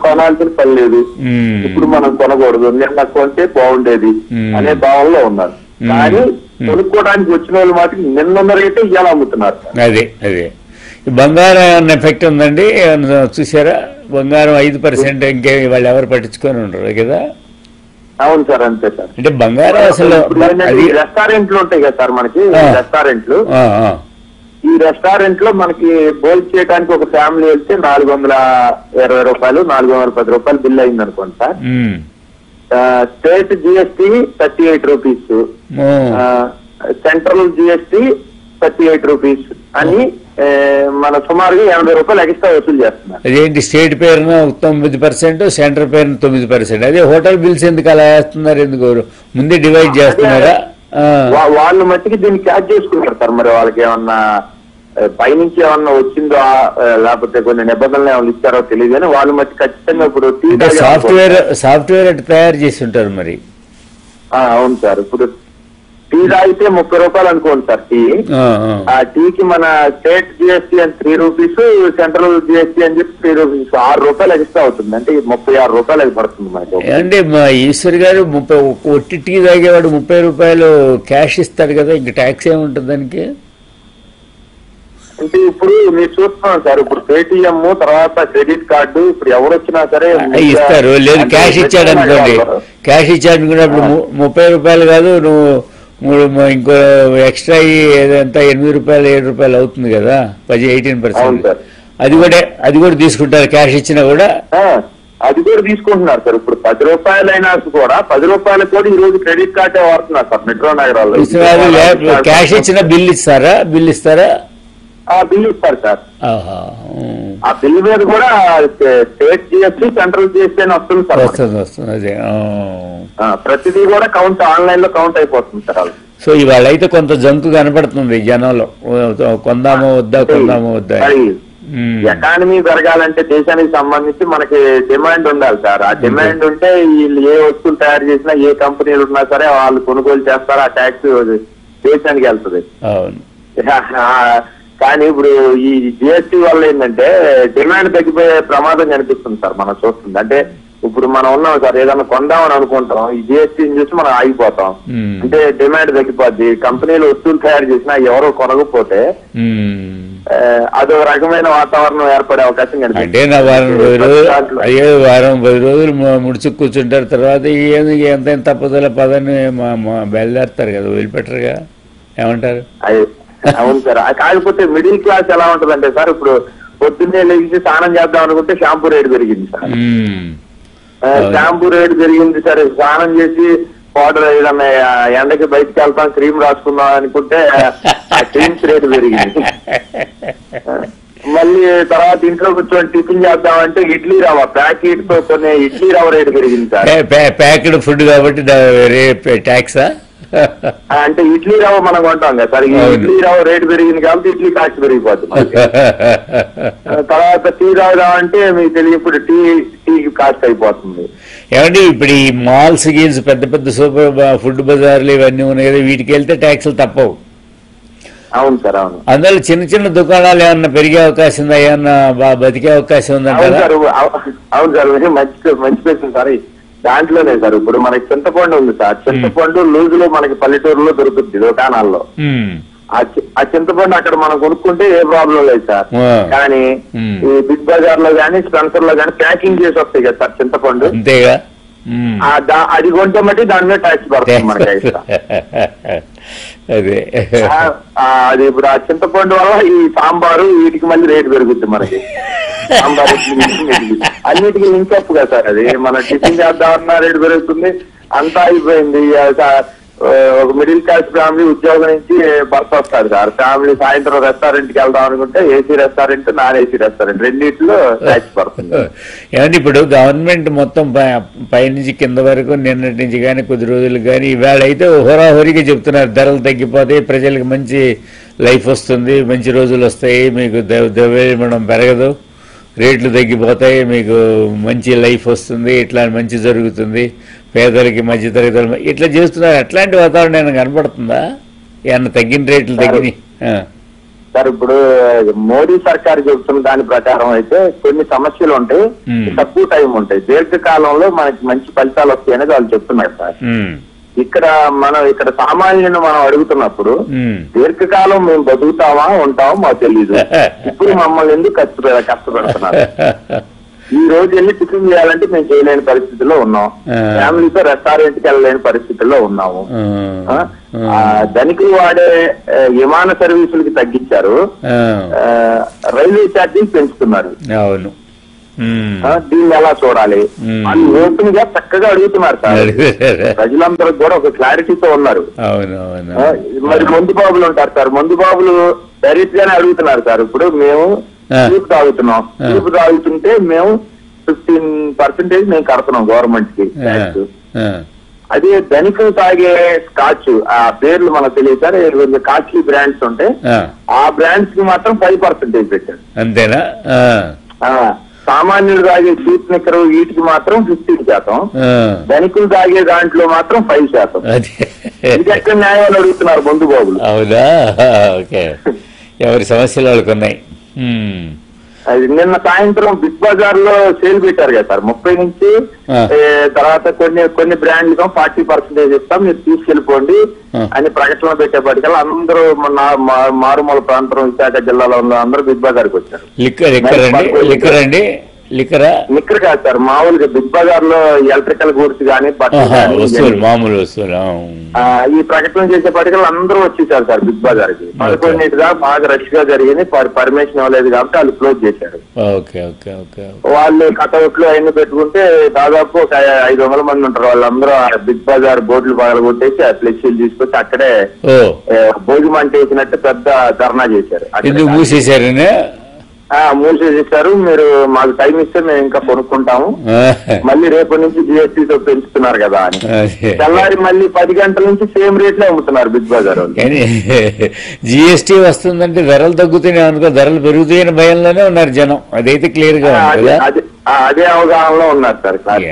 కొనాల్సిన పని లేదు, ఇప్పుడు మనం కొనకూడదు, నిన్న కొంటే బాగుండేది అనే భావనలో ఉన్నారు. కానీ కొనుక్కోవడానికి వచ్చిన వాళ్ళు మాత్రం నిన్న రేటే ఇలా అమ్ముతున్నారు. అదే అదే బంగారం ఏమన్నా ఎఫెక్ట్ ఉందండి, ఏమన్నా చూసారా? బంగారం 5% ఇంకే వాళ్ళు ఎవరు పట్టించుకొని ఉండరు కదా. అవును సార్, అంతే సార్. అంటే బంగారం అసలు రెస్టారెంట్లు ఉంటాయి కదా సార్, మనకి రెస్టారెంట్లు. ఈ రెస్టారెంట్ లో మనకి భోజనం చేయడానికి ఒక ఫ్యామిలీ వెళ్తే 420 రూపాయలు, 410 రూపాయలు బిల్ అయింది అనుకోండి sir. State GST 38 rupees, central GST 38 rupees అని మన సుమారుగా 80 రూపాయలు ఎక్స్ట్రా వసూలు చేస్తున్నారు. అదేంటి స్టేట్ పేరున 9%, సెంటర్ పేరున 9%. అదే హోటల్ బిల్స్ ఎందుకు అలా వేస్తున్నారు, ఎందుకు ముందే డివైడ్ చేస్తున్నారా? వాళ్ళు మట్టికి దీన్ని క్యాచ్ చేసుకుంటారు సార్. మరి వాళ్ళకి ఏమన్నా పైనుంచి ఏమన్నా వచ్చిందో లేకపోతే కొన్ని నిబంధనలు ఏమైనా ఇచ్చారో తెలియదు కానీ వాళ్ళు మట్టి ఖచ్చితంగా ఇప్పుడు సాఫ్ట్వేర్ అటు తయారు చేసి ఉంటారు. మరి అవును సార్, ఇప్పుడు టీ తాగితే 30 రూపాయలు అనుకోండి సార్, టీ ఆ టీకి మన స్టేట్ జిఎస్టీ అని 3 రూపీస్, సెంట్రల్ జిఎస్టీ అని చెప్పి 3 రూపీస్, 6 రూపాయలు ఎక్స్ట్ా అవుతుంది. అంటే 36 రూపాయలు అది పడుతుంది మనకి. అంటే మా ఈశ్వర్ గారు ఒట్టి టీ తాగేవాడు 30 రూపాయలు క్యాష్ ఇస్తాడు కదా, ఇంక ట్యాక్స్ ఏముంటుంది దానికి? అంటే ఇప్పుడు మీరు చూస్తున్నాం సార్, ఇప్పుడు పేటిఎం తర్వాత క్రెడిట్ కార్డు ఇప్పుడు ఎవరు వచ్చినా సరే ఇస్తారు. లేదు క్యాష్ ఇచ్చాడు అనుకోండి, క్యాష్ ఇచ్చాడు అనుకున్నప్పుడు 30 రూపాయలు కాదు, నువ్వు ఇంకో ఎక్స్ట్రా ఏదంతా 8 రూపాయలు 7 రూపాయలు అవుతుంది కదా, 18%. అది కూడా తీసుకుంటారు క్యాష్ ఇచ్చినా కూడా, అది కూడా తీసుకుంటున్నారు సార్. ఇప్పుడు 10 రూపాయలైనా కూడా 10 రూపాయలకు కూడా ఈ రోజు క్రెడిట్ కార్డే వాడుతున్నారు సార్ మెట్రో నగరాల్లో. క్యాష్ ఇచ్చిన బిల్ ఇస్తారా? ఆ బిల్ ఇస్తారు సార్. ఆ బిల్ మీద కూడా స్టేట్ జిఎస్టీ సెంట్రల్ జిఎస్టీ అని వస్తుంది సార్. వస్తుంది అదే, ప్రతిదీ కూడా కౌంట్ ఆన్లైన్ లో కౌంట్ అయిపోతుంది సార్. సో ఇవాళ అయితే కొంత జంకు కనపడుతుంది జనంలో, కొందామో వద్దా. ఎకానమీ పెరగాలంటే దేశానికి సంబంధించి మనకి డిమాండ్ ఉండాలి సార్. ఆ డిమాండ్ ఉంటే వీళ్ళు ఏ వస్తువులు తయారు చేసినా ఏ కంపెనీలు ఉన్నా సరే వాళ్ళు కొనుగోలు చేస్తారు, ఆ ట్యాక్స్ దేశానికి వెళ్తుంది. కానీ ఇప్పుడు ఈ జిఎస్టీ వల్ల ఏంటంటే డిమాండ్ తగ్గిపోయే ప్రమాదం కనిపిస్తుంది సార్ మనం చూస్తుంది. అంటే ఇప్పుడు మనం ఉన్నాం సార్, ఏదైనా కొందామని అనుకుంటాం, ఈ జిఎస్టీని చూసి మనం ఆగిపోతాం, అంటే డిమాండ్ తగ్గిపోద్ది. కంపెనీలు వస్తువులు తయారు చేసినా ఎవరు కొనకపోతే అదో రకమైన వాతావరణం ఏర్పడే అవకాశం కనిపిస్తుంది. అయ్యే వారం 10 రోజులు ముడిచి కూర్చుంటారు, తర్వాత ఎంత తప్పదల పదని బయలుదేరుతారు కదా, వదిలిపెట్టరుగా, ఏమంటారు? అవును సార్. కాకపోతే మిడిల్ క్లాస్ ఎలా ఉంటదంటే సార్, ఇప్పుడు పొద్దున్నే లేచి స్నానం చేద్దాం అనుకుంటే షాంపూ రేటు పెరిగింది సార్, స్నానం చేసి పౌడర్ ఏదన్నా ఎండకి బయటకు వెళ్తాం క్రీమ్ రాసుకుందాం అనుకుంటే ఆ క్రీమ్స్ రేటు పెరిగింది. మళ్ళీ తర్వాత ఇంట్లో కూర్చొని టిఫిన్ చేద్దామంటే ఇడ్లీ రవ్వ ప్యాకెట్ తో కొన్ని ఇడ్లీ రవ్వ రేటు పెరిగింది సార్. ప్యాకెట్ ఫుడ్ కాబట్టి ట్యాక్సా? అంటే ఇడ్లీ రవ్వ మనం కొంటాం కదా సార్, ఇడ్లీ రవ్వ రేటు పెరిగింది కాబట్టి ఇడ్లీ కాస్ట్ పెరిగిపోతుంది. తర్వాత టీ తాగుదామంటే మీకు తెలియప్పుడు టీ కాస్ట్ అయిపోతుంది. ఏమండి ఇప్పుడు ఈ మాల్స్ గీల్స్ పెద్ద సూపర్ ఫుడ్ బజార్లు ఇవన్నీ ఉన్నాయి కదా, వీటికి వెళ్తే ట్యాక్సులు తప్పవు. అవును సార్, అవును. అందులో చిన్న దుకాణాలు ఏమన్నా పెరిగే అవకాశం ఉందా, ఏమన్నా బతికే అవకాశం ఉందంటారా? అవును సార్, మంచి ప్రశ్న సార్. దాంట్లోనే సార్ ఇప్పుడు మనకి చింతపండు ఉంది సార్, చింతపండు లూజ్ లో మనకి పల్లెటూరులో దొరుకుతుంది దుకాణాల్లో. ఆ చింతపండు అక్కడ మనం కొనుక్కుంటే ఏ ప్రాబ్లం లేదు సార్. కానీ ఈ బిగ్ బజార్ లో కానీ స్పెన్సర్ లో కానీ ప్యాకింగ్ చేసి వస్తాయి కదా సార్ చింతపండు, అది కొంటే మట్టి దాని మీద ట్యాక్స్ పడుతుంది మనకి. అది ఇప్పుడు ఆ చింతపండు వల్ల ఈ సాంబారు వీటికి మళ్ళీ రేటు పెరుగుతుంది మనకి, సాంబారు అన్నిటికీ ఇంకప్పు కదా సార్. అది మనం టిఫిన్ చేద్దామన్నా రేటు పెరుగుతుంది, అంతా అయిపోయింది. ఒక మిడిల్ క్లాస్ ఫ్యామిలీ ఉద్యోగం నుంచి భర్త వస్తారు సార్, ఫ్యామిలీ సాయంత్రం రెస్టారెంట్ కి వెళ్దాం అనుకుంటే AC restaurant non AC restaurant రెండింటిలో ట్యాక్స్ పడుతుంది. ఏమంటే ఇప్పుడు గవర్నమెంట్ మొత్తం పైనుంచి కింద వరకు నిన్నటి నుంచి కానీ కొద్ది రోజులు కానీ ఇవాళ అయితే హోరాహోరీగా చెప్తున్నారు ధరలు తగ్గిపోతాయి, ప్రజలకు మంచి లైఫ్ వస్తుంది, మంచి రోజులు వస్తాయి, మీకు ద్రవ్యోల్బణం పెరగదు, రేట్లు తగ్గిపోతాయి, మీకు మంచి లైఫ్ వస్తుంది, ఇట్లా మంచి జరుగుతుంది, పేదలకి మధ్యతరగతులు ఇట్లా చేస్తున్నారు. అట్లాంటి వాతావరణం ఏమైనా కనపడుతుందా, ఏమన్నా తగ్గిన రేట్లు తగ్గినాయి సార్? ఇప్పుడు మోడీ సర్కారు చెబుతున్న దాని ప్రకారం అయితే కొన్ని సమస్యలు ఉంటాయి, తక్కువ టైం ఉంటాయి, దీర్ఘకాలంలో మనకి మంచి ఫలితాలు వస్తాయి అనేది వాళ్ళు చెప్తున్నారు సార్. ఇక్కడ సామాన్యులను మనం అడుగుతున్నప్పుడు దీర్ఘకాలం మేము బతుకుతామా ఉంటామో మాకు తెలీదు, ఇప్పుడు మమ్మల్ని ఎందుకు కష్టపెడుతున్నారు, ఈ రోజు వెళ్ళి టిఫిన్ చేయాలంటే మేము చేయలేని పరిస్థితుల్లో ఉన్నాం, ఫ్యామిలీతో రెస్టారెంట్కి వెళ్ళలేని పరిస్థితుల్లో ఉన్నాము, ధనికులు వాడే విమాన సర్వీసులకి తగ్గించారు, రైల్వే ఛార్జీలు పెంచుతున్నారు, దీన్ని ఎలా చూడాలి అని ఓపెన్ గా చక్కగా అడుగుతున్నారు సార్. ప్రజలందరూ కూడా ఒక క్లారిటీతో ఉన్నారు. మరి మందు బాబులు ఉంటారు సార్, మందు బాబులు డైరెక్ట్ గానే అడుగుతున్నారు సార్. ఇప్పుడు మేము చూపు తాగుతున్నాం, చూపు తాగుతుంటే మేము 15% మేము కడుతున్నాం గవర్నమెంట్ కి ట్యాక్స్. అదే ధనికులు తాగే స్కాచ్, ఆ పేర్లు మనకు తెలియదు సార్, కొంచెం కాస్ట్లీ బ్రాండ్స్ ఉంటాయి, ఆ బ్రాండ్స్ కి మాత్రం 5% పెట్టారు. అంతేనా? సామాన్యులు తాగే సీట్ నిక్కరు వీటికి మాత్రం 15%, ధనికులు తాగే దాంట్లో మాత్రం 5%. ఇది ఎక్కడ న్యాయాలు అడుగుతున్నారు ముందు బాబులు. అవునా? ఓకే, ఎవరి సమస్యలు వాళ్ళకు ఉన్నాయి. అది నిన్న సాయంత్రం బిగ్ బజార్ లో సేల్ పెట్టారు కదా సార్, 30 నుంచి తర్వాత కొన్ని బ్రాండ్లు 40% ఇస్తాం, మీరు తీసుకెళ్ళిపోండి అని ప్రకటన పెట్టేపటికల్లా అందరూ మారుమూల ప్రాంతం విశాఖ జిల్లాలో ఉన్న అందరూ బిగ్ బజార్కి వచ్చారు. నిక్కర్ కాదు సార్, మామూలుగా బిగ్ బజార్ లో ఎలక్ట్రికల్ గూడ్స్ కానీ బట్టలు ఈ ప్రకటన చేసేపటికల్లా అందరూ వచ్చేసారు సార్ బిగ్ బజార్ కి. 11 బాగా రష్ గా జరిగింది, పర్మిషన్ ఇవ్వలేదు కాబట్టి వాళ్ళు క్లోజ్ చేశారు. వాళ్ళు కటౌట్లు అయిన పెట్టుకుంటే దాదాపు 500 మంది ఉంటారు. వాళ్ళందరూ బిగ్ బజార్ బోర్డులు పగలగొట్టేసి ఆ ఫ్లెక్సీలు తీసుకొచ్చి అక్కడే భోగి మంట వేసినట్టు పెద్ద ధర్నా చేశారు. మూసేసేసారు. మీరు మాకు టైం ఇస్తే మేము ఇంకా కొనుక్కుంటాము, మళ్ళీ రేపటి నుంచి జిఎస్టీ తో పెంచుతున్నారు కదా అని. తెల్లారి మళ్ళీ 10 గంటల నుంచి సేమ్ రేట్ లో అమ్ముతున్నారు బిగ్ బజార్. జిఎస్టీ వస్తుందంటే ధరలు తగ్గుతున్నాయి అనుకో, ధరలు పెరుగుతాయని భయంలోనే ఉన్నారు జనం. అదైతే క్లియర్ గా అదే అవగాహనలో ఉన్నారు సార్.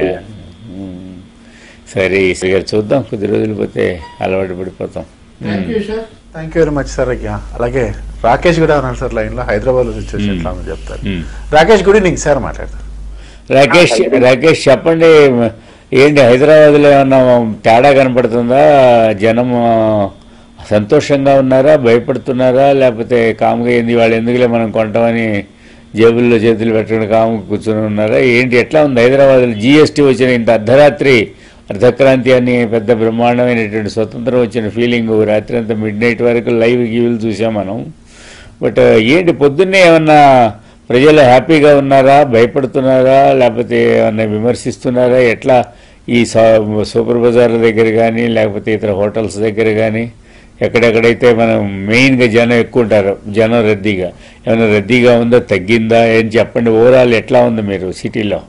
సరే ఈశ్వర్ గారు, చూద్దాం కొద్ది రోజులు పోతే అలవాటు పడిపోతాం. Thank you very much sir. అయ్యా అలాగే రాకేష్ కూడా ఉన్నారు సార్ లైన్ లో, హైదరాబాద్ లో సిచ్యువేషన్ ఎట్లా ఉందో చెప్తారు. రాకేష్ గుడి నీకు సార్ మాట్లాడతారు. రాకేష్ చెప్పండి, ఏంటి హైదరాబాద్ లో ఏమన్నా తేడా కనపడుతుందా? జనం సంతోషంగా ఉన్నారా, భయపడుతున్నారా, లేకపోతే కాముగా ఏంది వాళ్ళు ఎందుకులే మనం కొంటామని జేబుల్లో చేతులు పెట్టుకుని కాముగా కూర్చొని ఉన్నారా? ఏంటి ఎట్లా ఉంది హైదరాబాద్ లో? జిఎస్టీ వచ్చిన ఇంత అర్ధరాత్రి, అర్ధక్రాంతి అని పెద్ద బ్రహ్మాండమైనటువంటి స్వతంత్రం వచ్చిన ఫీలింగ్ రాత్రి అంతా మిడ్నైట్ వరకు లైవ్ గీవులు చూసాం మనం. బట్ ఏంటి పొద్దున్నే ఏమన్నా ప్రజలు హ్యాపీగా ఉన్నారా, భయపడుతున్నారా, లేకపోతే ఏమన్నా విమర్శిస్తున్నారా? ఎట్లా ఈ సూపర్ బజార్ల దగ్గర కానీ లేకపోతే ఇతర హోటల్స్ దగ్గర కానీ ఎక్కడెక్కడైతే మనం మెయిన్గా జనం ఎక్కువ ఉంటారు, జనం రద్దీగా ఏమైనా రద్దీగా ఉందా, తగ్గిందా, ఏం చెప్పండి ఓవరాల్ ఎట్లా ఉంది మీరు సిటీలో?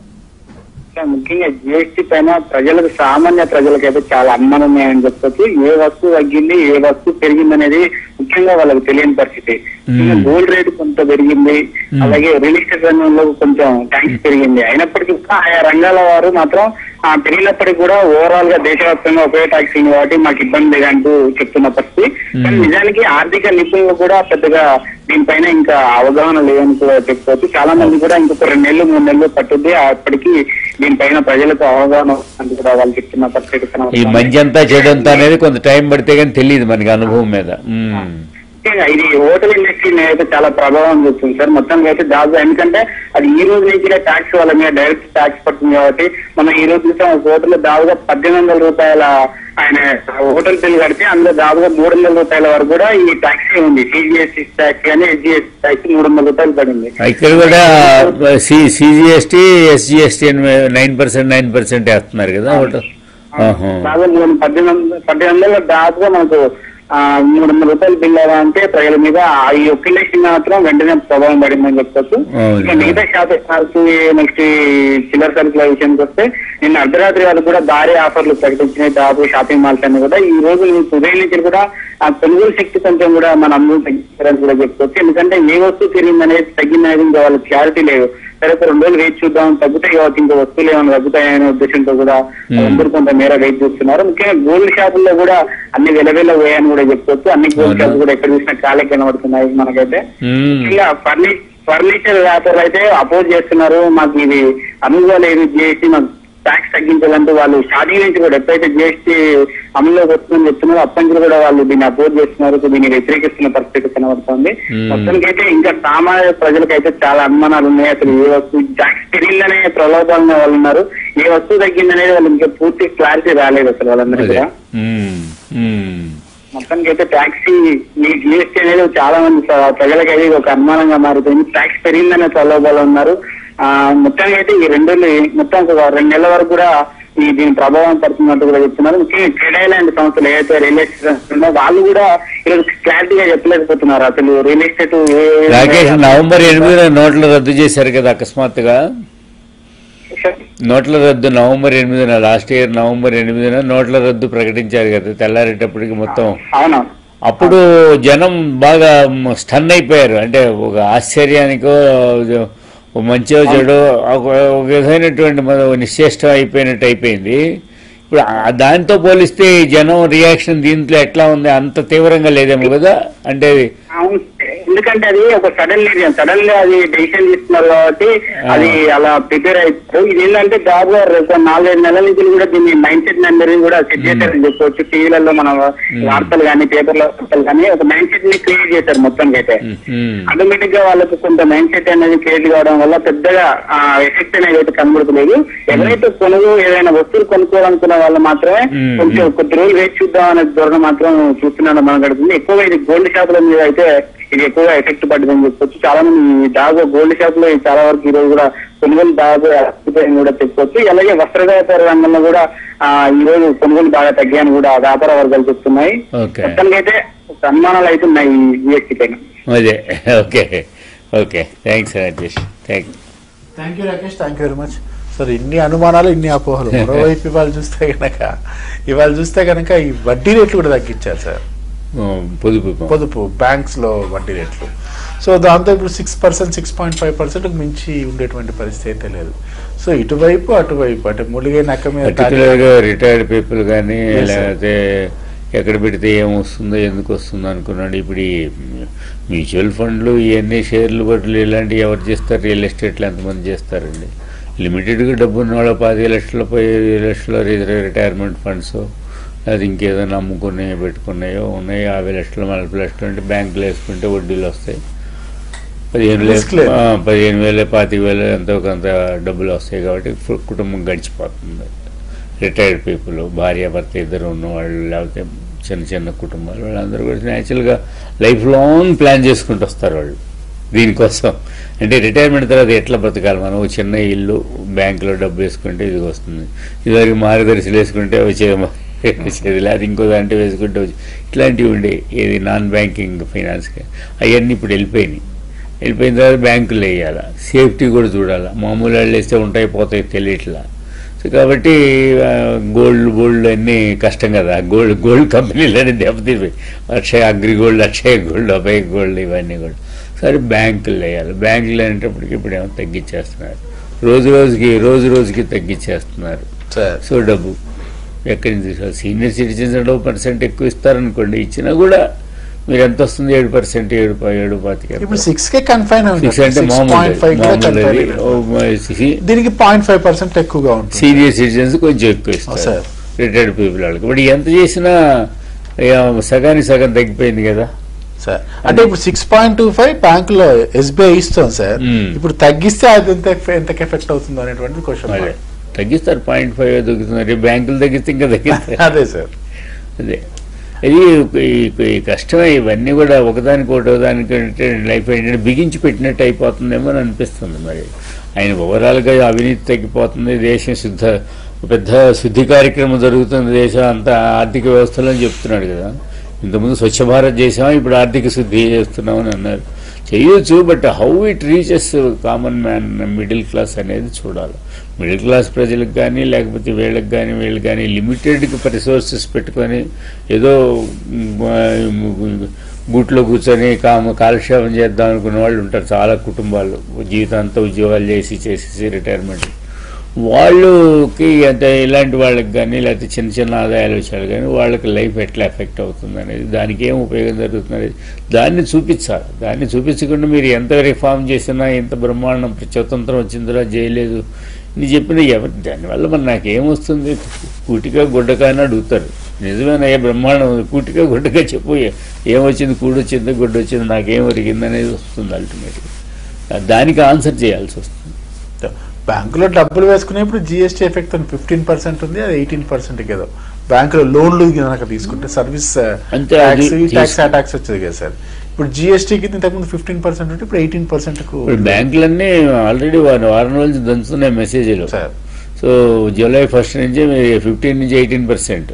ముఖ్యంగా జిఎస్టీ పైన ప్రజలకు, సామాన్య ప్రజలకైతే చాలా అనుమానమని చెప్పచ్చు. ఏ వస్తువు తగ్గింది, ఏ వస్తువు పెరిగింది అనేది ముఖ్యంగా వాళ్ళకి తెలియని పరిస్థితి. గోల్డ్ రేట్ కొంత పెరిగింది, అలాగే రియల్ ఎస్టేట్ రంగంలో కొంచెం ట్యాక్స్ పెరిగింది. అయినప్పటికీ ఆయా రంగాల వారు మాత్రం పెరిగినప్పటికీ కూడా ఓవరాల్ గా దేశవ్యాప్తంగా ఒకే ట్యాక్స్ ఉంది కాబట్టి మాకు ఇబ్బంది అంటూ చెప్తున్న పరిస్థితి. కానీ నిజానికి ఆర్థిక నిపుణులు కూడా పెద్దగా దీనిపైన ఇంకా అవగాహన లేదని కూడా చెప్పుకోవచ్చు. చాలా మంది కూడా ఇంకొక 2 నెలలు 3 నెలలు పట్టుద్ది, అప్పటికి దీనిపైన ప్రజలకు అవగాహన కూడా వాళ్ళు చెప్తున్న పరిస్థితి. ఈ మంచంతా చేయడంతా అనేది కొంత టైం పడితే కానీ తెలియదు మనకి అనుభవం మీద. ఇది హోటల్ ఇండస్ట్రీ అయితే చాలా ప్రభావం చూస్తుంది సార్ మొత్తంగా అయితే దాదాపు. ఎందుకంటే అది ఈ రోజు నుంచి ట్యాక్స్ వాళ్ళ మీద డైరెక్ట్ ట్యాక్స్ పడుతుంది కాబట్టి మనం ఈ రోజు నుంచి ఒక హోటల్ దాదాపుగా 1800 రూపాయల ఆయన హోటల్ బిల్ కడితే అందులో దాదాపుగా 300 రూపాయల వరకు కూడా ఈ ట్యాక్స్ ఉంది. సిజిఎస్టీ ట్యాక్స్ కానీ ఎస్జిఎస్టీ ట్యాక్స్ 300 రూపాయలు పడింది. ఇక్కడ కూడా సిజిఎస్టీ ఎస్జిఎస్టీ 9% వేస్తున్నారు కదా హోటల్. దాదాపు 1800 దాదాపుగా మనకు 300 రూపాయలు బిల్ అంటే ప్రజల మీద ఈ ఒక్కిలేషన్ మాత్రం వెంటనే ప్రభావం పడిందని చెప్పుకోవచ్చు. ఇంకా మిగతా షాపింగ్ మాల్స్, నెక్స్ట్ చిల్లర సరుకుల విషయానికి వస్తే నిన్న అర్ధరాత్రి వాళ్ళు కూడా భారీ ఆఫర్లు ప్రకటించినాయి. దాదాపు షాపింగ్ మాల్స్ అన్ని కూడా ఈ రోజు ఉదయం నుంచి కూడా ఆ కొనుగోలు శక్తి కొంచెం కూడా మన అందరూ తగ్గించారని కూడా చెప్పుకోవచ్చు. ఎందుకంటే ఏ వస్తువు పెరిగిందనేది తగ్గిందనేది ఇంకా వాళ్ళకి క్లారిటీ లేదు. సరే 2 రోజులు వెయిట్ చూద్దాం, తగ్గుతాయి కాబట్టి ఇంకా వస్తువులు ఏమైనా తగ్గుతాయనే ఉద్దేశంతో కూడా అందరూ కొంత మేర వెయిట్ చూస్తున్నారు. ముఖ్యంగా గోల్డ్ షాపుల్లో కూడా అన్ని వెలవేల పోయాయని కూడా చెప్పుకోవచ్చు. అన్ని గోల్డ్ షాపులు కూడా ఎక్కడ చూసినా ఖాళీ కనబడుతున్నాయి మనకైతే. ఇంకా ఫర్నిచర్ వ్యాపారులు అయితే అపోజ్ చేస్తున్నారు, మాకు ఇది అనుభవాలేదు జిఎస్టీ, మాకు ట్యాక్స్ తగ్గించాలంటే వాళ్ళు స్టార్టింగ్ నుంచి కూడా ఎప్పుడైతే జిఎస్టీ అమలులోకి వస్తుందని చెప్తున్నారో అప్పటి నుంచి కూడా వాళ్ళు దీన్ని అపోజ్ చేస్తున్నారు, దీన్ని వ్యతిరేకిస్తున్న పరిస్థితి కనబడుతుంది. మొత్తానికైతే ఇంకా సామాన్య ప్రజలకైతే చాలా అనుమానాలు ఉన్నాయి. అసలు ఏ వస్తువు ట్యాక్స్ పెరిగిందనే ప్రలోభాలను వాళ్ళు ఉన్నారు, ఏ వస్తువు తగ్గిందనేది వాళ్ళు ఇంకా పూర్తి క్లారిటీ రాలేదు అసలు వాళ్ళందరూ కూడా. మొత్తానికైతే ట్యాక్సీ ఈ జిఎస్టీ అనేది చాలా మంది ప్రజలకైతే ఒక అనుమానంగా మారుతుంది. ట్యాక్స్ పెరిగిందనే ప్రలోభాలు ఉన్నారు, మొత్తానికి మొత్తం రెండు నెలల వరకు కూడా దీని ప్రభావం పడుతున్నట్టు కూడా చెప్తున్నారు. ముఖ్యంగా ట్రేడ్ ఐలాండ్ సంస్థలు ఏదైతే రియల్ ఎస్టేట్ సంస్థలో వాళ్ళు కూడా క్లారిటీగా చెప్పలేకపోతున్నారు. అసలు రియల్ ఎస్టేట్ November 8 నోట్ల రద్దు చేశారు కదా, అకస్మాత్తుగా నోట్ల రద్దు November 8 లాస్ట్ ఇయర్ November 8 నోట్ల రద్దు ప్రకటించారు కదా, తెల్లారేటప్పటికి మొత్తం. అవునా, అప్పుడు జనం బాగా స్టన్ అయిపోయారు. అంటే ఒక ఆశ్చర్యానికో మంచిగా చెడు ఒక విధమైనటువంటి నిశ్చేష్టం అయిపోయినట్టు అయిపోయింది. ఇప్పుడు దాంతో పోలిస్తే జనం రియాక్షన్ దీంట్లో ఎట్లా ఉంది? అంత తీవ్రంగా లేదేమో కదా. అంటే ఎందుకంటే అది ఒక సడన్లీ అది డెసిషన్ తీసుకున్నారు కాబట్టి అది అలా ప్రిపేర్ అయిపోతారు. ఇది ఏంటంటే దాదాపు 4-5 నెలల నుంచి కూడా దీన్ని మైండ్ సెట్ అందరినీ కూడా సెట్ చేశారని చెప్పుకోవచ్చు. టీవీలలో మన వార్తలు కానీ పేపర్ల వార్తలు కానీ ఒక మైండ్ సెట్ ని క్రియేట్ చేశారు. మొత్తానికి అయితే ఆటోమేటిక్ గా వాళ్ళకు కొంత మైండ్ సెట్ అనేది క్రియేట్ కావడం వల్ల పెద్దగా ఎఫెక్ట్ అనేది అయితే కనబడలేదు. ఎవరైతే ఏదైనా వస్తువులు కొనుక్కోవాలనుకున్న వాళ్ళు మాత్రమే కొంచెం కొద్ది రోజులు వేచి చూద్దాం అనే ధోరణి మాత్రం చూస్తున్నాడు మనం గడుతుంది. ఎక్కువగా ఇది గోల్డ్ షాపుల మీద అయితే ఇది ఎక్కువగా ఎఫెక్ట్ పడ్డదని చెప్పుకోవచ్చు. చాలా మంది దాదాపు గోల్డ్ షాప్ లో చాలా వరకు ఈ రోజు కూడా కొనుగోలు దాదాపు అద్భుతం కూడా చెప్పుకోవచ్చు. అలాగే వస్త్ర వ్యాపార రంగంలో కూడా ఈ రోజు కొనుగోలు బాగా తగ్గాయని కూడా వ్యాపార వర్గాలు చెప్తున్నాయి. మొత్తానికైతే సన్మానాలు అయితే ఉన్నాయి GST పైన. సరే, ఇన్ని అనుమానాలు ఇన్ని అపోహలు. మరోవైపు ఇవాళ చూస్తే కనుక ఈ వడ్డీ రేట్లు కూడా తగ్గించారు సార్. పొదుపు బ్యాంక్స్ లో వడ్డీ రేట్లు సో దాంతో ఇప్పుడు 6%, 6.5% మించి ఉండేటువంటి పరిస్థితి లేదు. సో అటువైపు అంటే ములిగైన రిటైర్డ్ పీపుల్ కానీ లేకపోతే ఎక్కడ పెడితే ఏమొస్తుందో ఎందుకు వస్తుందో అనుకున్నాడు. ఇప్పుడు మ్యూచువల్ ఫండ్లు ఇవన్నీ షేర్లు బట్టలు ఇలాంటివి ఎవరు చేస్తారు? రియల్ ఎస్టేట్లు ఎంతమంది చేస్తారండి? లిమిటెడ్గా డబ్బు ఉన్న వాళ్ళు 10 లక్షల 15 లక్షల రిటైర్మెంట్ ఫండ్స్ అది ఇంకేదైనా అమ్ముకున్నాయో పెట్టుకున్నాయో ఉన్నాయి. 50 లక్షలు 40 లక్షలు అంటే బ్యాంకులు వేసుకుంటే వడ్డీలు వస్తాయి. 15,000, 25,000 ఎంతో కొంత డబ్బులు వస్తాయి కాబట్టి కుటుంబం గడిచిపోతుంది. రిటైర్డ్ పీపుల్, భార్యాభర్త ఇద్దరు ఉన్నవాళ్ళు లేకపోతే చిన్న చిన్న కుటుంబాలు వాళ్ళందరూ కూడా న్యాచురల్గా లైఫ్ లాంగ్ ప్లాన్ చేసుకుంటూ వస్తారు వాళ్ళు దీనికోసం. అంటే రిటైర్మెంట్ తర్వాత ఎట్లా బ్రతకాలి మనం? చిన్న ఇల్లు బ్యాంకులో డబ్బు వేసుకుంటే ఇది వస్తుంది, ఇదివరకు మార్గదర్శులు వేసుకుంటే వచ్చేది, లేదా ఇంకో దాంట్లో వేసుకుంటే వచ్చి ఇట్లాంటివి ఉండే ఏది నాన్ బ్యాంకింగ్ ఫైనాన్స్ అవన్నీ ఇప్పుడు వెళ్ళిపోయిన తర్వాత బ్యాంకులు వేయాలా, సేఫ్టీ కూడా చూడాలా, మామూలు వాళ్ళు వేస్తే ఉంటాయి పోతాయి తెలియట్లా. సో కాబట్టి గోల్డ్ అన్నీ కష్టం కదా. గోల్డ్ కంపెనీలు అన్నీ దెబ్బతిపోయి అగ్రిగోల్డ్, అక్షయ గోల్డ్, అభయ గోల్డ్ ఇవన్నీ కూడా సరే బ్యాంకులు వేయాలి. బ్యాంకులు అనేటప్పటికి ఇప్పుడు ఏమో తగ్గించేస్తున్నారు, రోజు రోజుకి తగ్గించేస్తున్నారు. సో డబ్బు ఎక్కడి నుంచి తీసుకోవాలి? సీనియర్ సిటిజన్స్ 1% ఎక్కువ ఇస్తారనుకోండి, ఇచ్చినా కూడా మీరు ఎంత వస్తుంది? 7%, 7.5 అంటే మామూలు. సీనియర్ సిటిజన్స్ కొంచెం ఎక్కువ ఇస్తారు రిటైర్డ్ పీపుల్ వాళ్ళకి. ఇప్పుడు ఎంత చేసినా సగానికి సగం తగ్గిపోయింది కదా సార్. అంటే ఇప్పుడు 6.25 బ్యాంకులో SBI ఇస్తాం సార్, ఇప్పుడు తగ్గిస్తే అది ఎంతకు ఎఫెక్ట్ అవుతుందో అనేటువంటి క్వశ్చన్. తగ్గిస్తారు 0.5 తగ్గుతున్నారు, బ్యాంకులు తగ్గిస్తే ఇంకా తగ్గిస్తారు. అదే సార్, అదే ఇది కష్టమే. ఇవన్నీ కూడా ఒకదానికి లైఫ్ ఏంటంటే బిగించి పెట్టినట్టు అయిపోతుందేమో అని అనిపిస్తుంది. మరి ఆయన ఓవరాల్గా అవినీతి తగ్గిపోతుంది, దేశం పెద్ద శుద్ధి కార్యక్రమం జరుగుతుంది, దేశం అంతా ఆర్థిక వ్యవస్థలో అని చెప్తున్నాడు కదా. ఇంతకుముందు స్వచ్ఛ భారత్ చేసాం, ఇప్పుడు ఆర్థిక శుద్ధి చేస్తున్నామని అన్నారు. చేయొచ్చు, but how it reaches common man, middle class అనేది చూడాలి. మిడిల్ క్లాస్ ప్రజలకు కానీ లేకపోతే వీళ్ళకి కానీ లిమిటెడ్కి రిసోర్సెస్ పెట్టుకొని ఏదో గూట్లో కూర్చొని కాలక్షేపం చేద్దాం అనుకునే వాళ్ళు ఉంటారు. చాలా కుటుంబాలు జీవితాంతా ఉద్యోగాలు చేసి రిటైర్మెంట్ వాళ్ళకి అంటే ఇలాంటి వాళ్ళకి కానీ లేకపోతే చిన్న చిన్న ఆదాయాలు వచ్చారు కానీ వాళ్ళకి లైఫ్ ఎట్లా ఎఫెక్ట్ అవుతుంది అనేది, దానికి ఏం ఉపయోగం జరుగుతుంది అనేది దాన్ని చూపించకుండా మీరు ఎంత రిఫార్మ్ చేసినా, ఎంత బ్రహ్మాండం స్వతంత్రం వచ్చిన తర్వాత చేయలేదు నేను చెప్పిన ఎవరు దానివల్ల మరి నాకేమొస్తుంది? కూటిగా గుడ్డగా అని అడుగుతారు. నిజమైన ఏ బ్రహ్మాండం ఉంది? కూటిగా గుడ్డగా చెప్పు, ఏమొచ్చింది, కూడొచ్చింది, గుడ్డొచ్చింది, నాకేం ఒరిగింది అనేది వస్తుంది. అల్టిమేట్గా దానికి ఆన్సర్ చేయాల్సి వస్తుంది. బ్యాంకులో డబ్బులు వేసుకునేప్పుడు GST ఎఫెక్ట్ 15% ఉంది, అది 18% ఏదో బ్యాంకులో లోన్లు తీసుకుంటే సర్వీస్ ట్యాక్స్ వచ్చేది కదా సార్. ఇప్పుడు जीएसटी కి ఇంతకు ముందు 15% ఉంటే ఇప్పుడు 18% కు బ్యాంకులన్నీ ఆల్రెడీ వారం రోజులు దంచునే మెసేజ్లు సార్. సో జూలై 1st నుంచి 15 నుంచి 18%.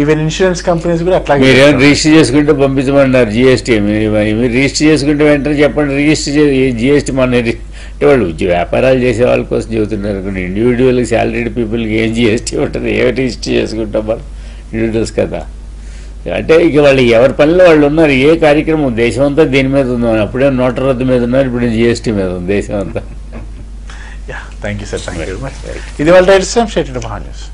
ఈవెన్ ఇన్సూరెన్స్ కంపెనీస్ కూడా అప్లై చేశారు. మీరు రిజిస్టర్ చేసుకుంటే పంపించమన్నారు జీఎస్టీ. మీరు రిజిస్టర్ చేసుకుంటే వెంటనే చెప్పండి రిజిస్టర్ జీఎస్టీ అనేది వాళ్ళు వ్యాపారాలు చేసే వాళ్ళ కోసం చెబుతున్నారు. ఇండివిడ్యువల్ సాలరీడ్ పీపుల్కి ఏం జీఎస్టీ ఉంటుంది? ఏ రిజిస్టర్ చేసుకుంటాం మనం ఇండివిడ్యువల్స్ కదా. అంటే ఇక వాళ్ళు ఎవరి పనిలో వాళ్ళు ఉన్నారు. ఏ కార్యక్రమం దేశం అంతా దీని మీద ఉందని అప్పుడే నోట రద్దు మీద ఉన్నారు, ఇప్పుడు జిఎస్టీ మీద ఉంది దేశం అంతా. Thank you sir, thank you very much. ఇది వాళ్ళ రైట్ స్టేట్ మహాన్యూస్.